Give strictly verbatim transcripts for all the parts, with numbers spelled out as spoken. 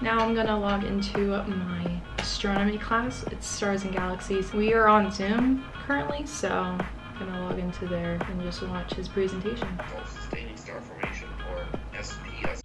Now I'm gonna log into my astronomy class. It's Stars and Galaxies. We are on Zoom currently, so I'm gonna log into there and just watch his presentation. Sustaining star formation, or S P S.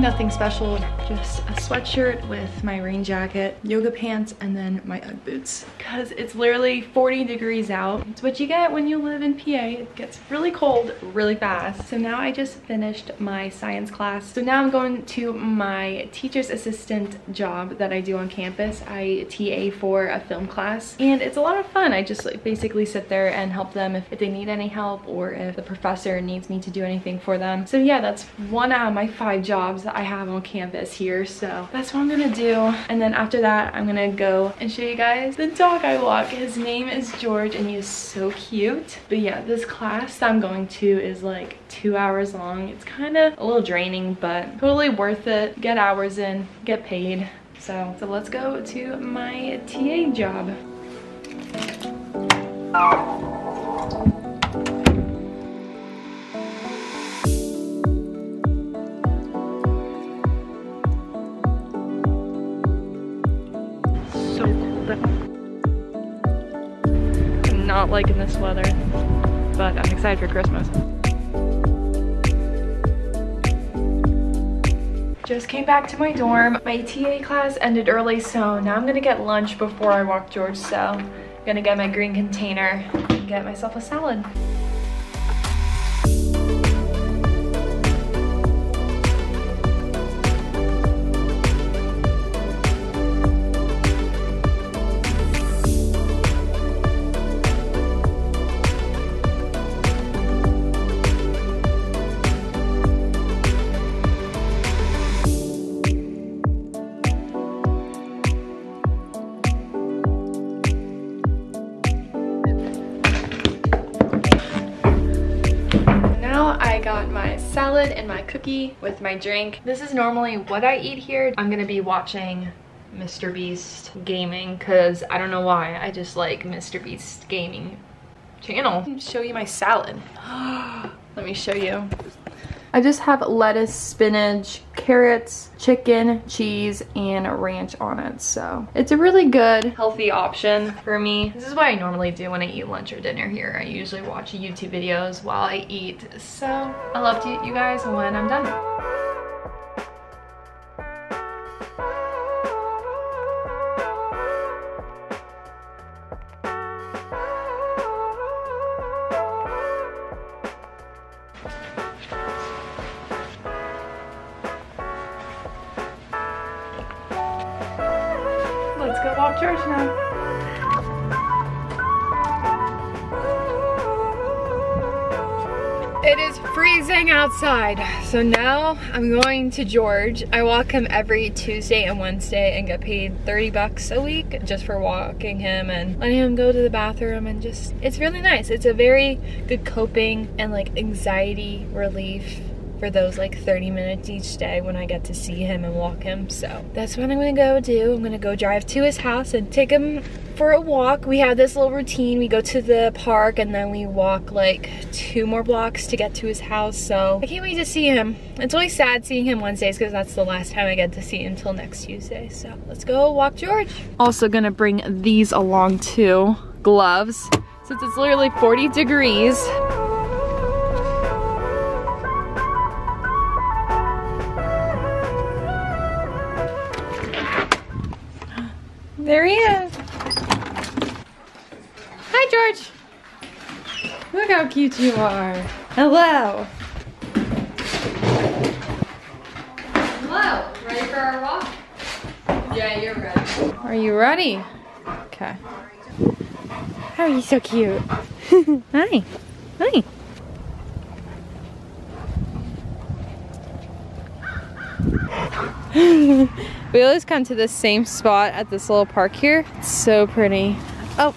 Nothing special, just a sweatshirt with my rain jacket, yoga pants, and then my Ugg boots. Because it's literally forty degrees out. It's what you get when you live in P A. It gets really cold really fast. So now I just finished my science class. So now I'm going to my teacher's assistant job that I do on campus. I T A for a film class, and it's a lot of fun. I just like basically sit there and help them if, if they need any help, or if the professor needs me to do anything for them. So yeah, that's one out of my five jobs that I have on campus here, so that's what I'm gonna do. And then after that, I'm gonna go and show you guys the dog I walk. His name is George, and he is so cute. But yeah, this class that I'm going to is like two hours long. It's kind of a little draining, but totally worth it. Get hours in, get paid. So, so let's go to my T A job. I'm not liking this weather, but I'm excited for Christmas. Just came back to my dorm. My T A class ended early, so now I'm gonna get lunch before I walk George, so I'm gonna get my green container and get myself a salad. I got my salad and my cookie with my drink. This is normally what I eat here. I'm gonna be watching Mister Beast gaming, because I don't know why, I just like Mister Beast gaming channel. Let me show you my salad. Let me show you. I just have lettuce, spinach, carrots, chicken, cheese, and ranch on it. So it's a really good, healthy option for me. This is what I normally do when I eat lunch or dinner here. I usually watch YouTube videos while I eat. So I love to eat you guys when I'm done. Let's go walk George now. It is freezing outside, so now I'm going to George. I walk him every Tuesday and Wednesday and get paid thirty bucks a week just for walking him and letting him go to the bathroom, and just, it's really nice. It's a very good coping and like anxiety relief for those like thirty minutes each day when I get to see him and walk him. So that's what I'm gonna go do. I'm gonna go drive to his house and take him for a walk. We have this little routine. We go to the park and then we walk like two more blocks to get to his house. So I can't wait to see him. It's always sad seeing him Wednesdays because that's the last time I get to see him until next Tuesday. So let's go walk George. Also gonna bring these along too. Gloves, since it's literally forty degrees. There he is. Hi, George. Look how cute you are. Hello. Hello. Ready for our walk? Yeah, you're ready. Are you ready? Okay. How are you so cute? Hi. Hi. We always come to this same spot at this little park here. It's so pretty. Oh,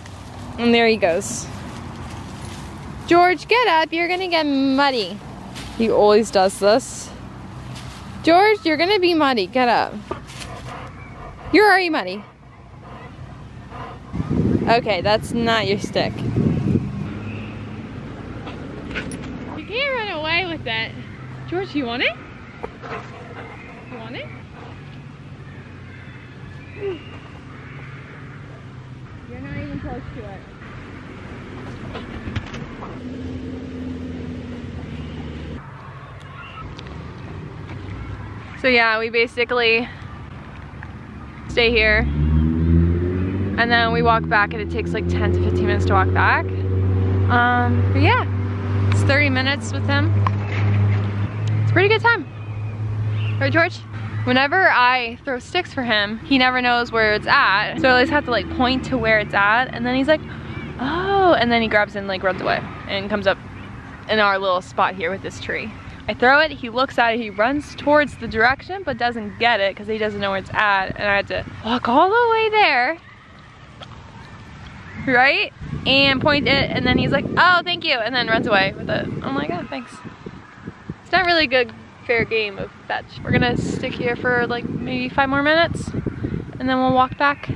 and there he goes. George, get up, you're gonna get muddy. He always does this. George, you're gonna be muddy, get up. You're already muddy. Okay, that's not your stick. You can't run away with that. George, you want it? You want it? You're not even close to it. So yeah, we basically stay here and then we walk back, and it takes like ten to fifteen minutes to walk back. Um, but yeah, it's thirty minutes with him. It's a pretty good time. Right, George? Whenever I throw sticks for him, he never knows where it's at. So I always have to like point to where it's at, and then he's like, oh, and then he grabs it and like runs away and comes up in our little spot here with this tree. I throw it, he looks at it, he runs towards the direction but doesn't get it because he doesn't know where it's at, and I had to walk all the way there, right? And point it, and then he's like, oh, thank you, and then runs away with it. Oh my god, thanks. It's not really good. Fair game of fetch. We're gonna stick here for like maybe five more minutes and then we'll walk back.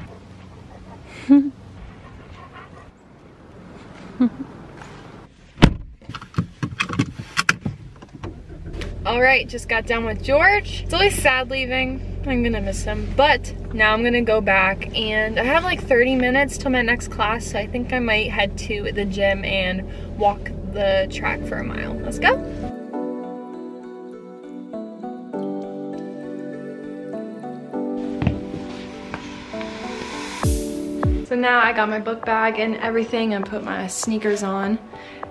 Alright, just got done with George. It's always sad leaving. I'm gonna miss him, but now I'm gonna go back, and I have like thirty minutes till my next class, so I think I might head to the gym and walk the track for a mile. Let's go. So now I got my book bag and everything and put my sneakers on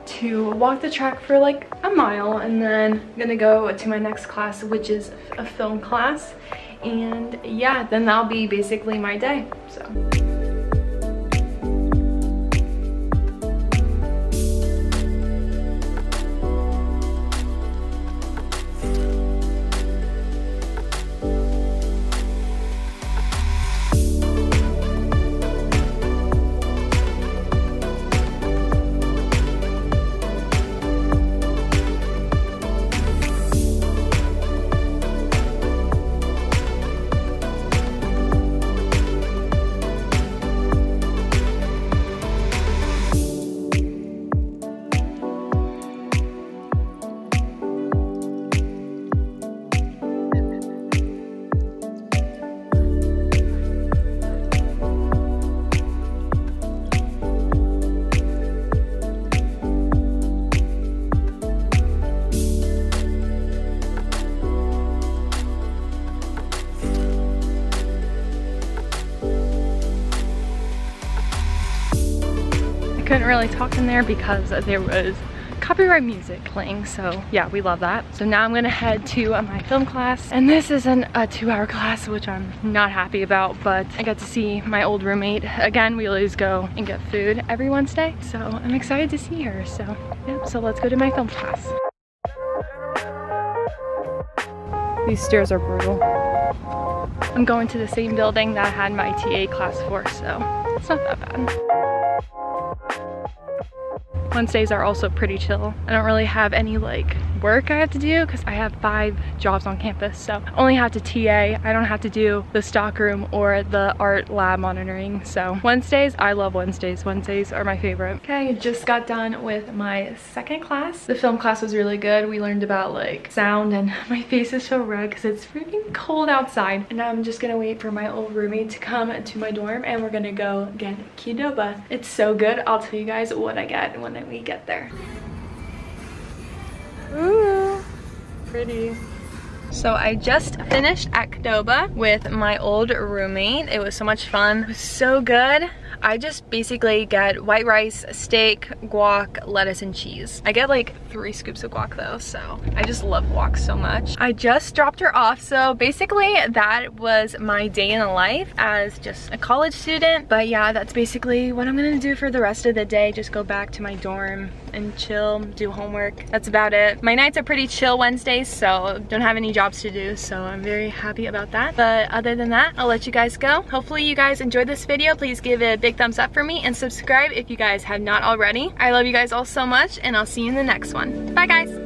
to walk the track for like a mile, and then I'm gonna go to my next class, which is a film class, and yeah, then that'll be basically my day. So couldn't really talk in there because there was copyright music playing, so yeah, we love that. So now I'm gonna head to uh, my film class, and this is an, a two-hour class, which I'm not happy about, but I got to see my old roommate again. We always go and get food every Wednesday, so I'm excited to see her. So yeah, so let's go to my film class. These stairs are brutal. I'm going to the same building that I had my T A class for, so it's not that bad. Wednesdays are also pretty chill. I don't really have any like work I have to do because I have five jobs on campus, so I only have to T A. I don't have to do the stockroom or the art lab monitoring. So Wednesdays, I love Wednesdays. Wednesdays are my favorite. Okay, just got done with my second class. The film class was really good. We learned about like sound, and my face is so red because it's freaking cold outside. And I'm just gonna wait for my old roommate to come to my dorm, and we're gonna go get Qdoba. It's so good. I'll tell you guys what I get when I we get there. Ooh, pretty. So I just finished at Qdoba with my old roommate. It was so much fun. It was so good. I just basically get white rice, steak, guac, lettuce, and cheese. I get like three scoops of guac though, so I just love guac so much. I just dropped her off, so basically that was my day in the life as just a college student. But yeah, that's basically what I'm gonna do for the rest of the day. Just go back to my dorm and chill, do homework. That's about it. My nights are pretty chill Wednesdays, so don't have any jobs to do, so I'm very happy about that. But other than that, I'll let you guys go. Hopefully you guys enjoyed this video. Please give it a big thumbs up for me and subscribe if you guys have not already. I love you guys all so much, and I'll see you in the next one. Bye guys.